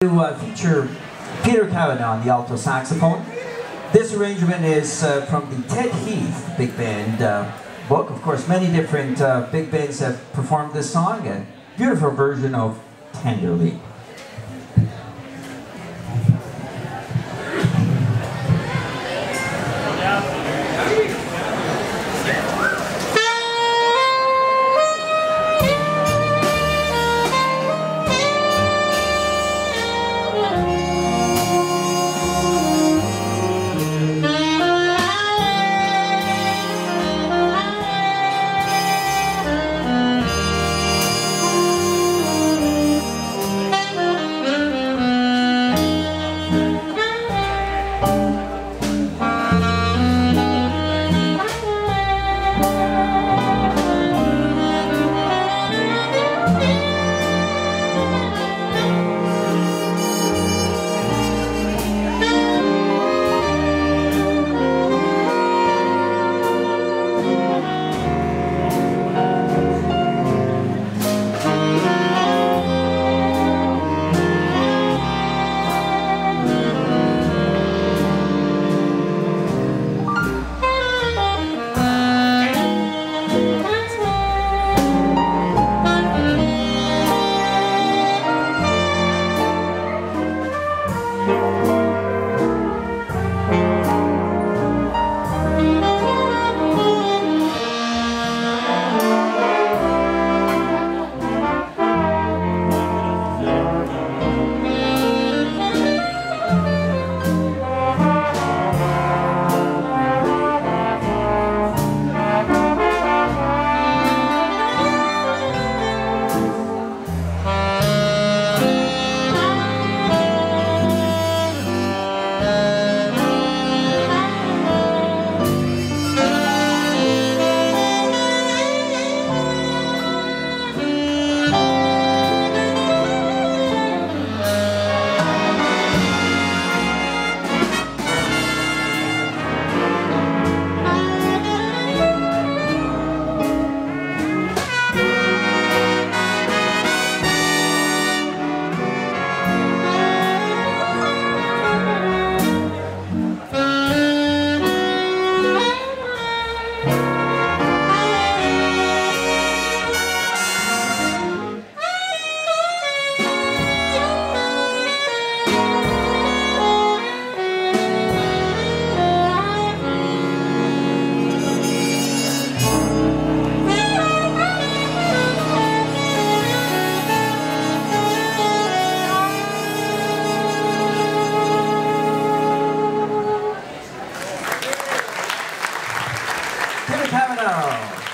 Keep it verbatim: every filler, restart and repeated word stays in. To uh, feature Peter Cavanaugh on the alto saxophone. This arrangement is uh, from the Ted Heath Big Band uh, book. Of course, many different uh, big bands have performed this song, a beautiful version of Tenderly. Peter Cavanaugh.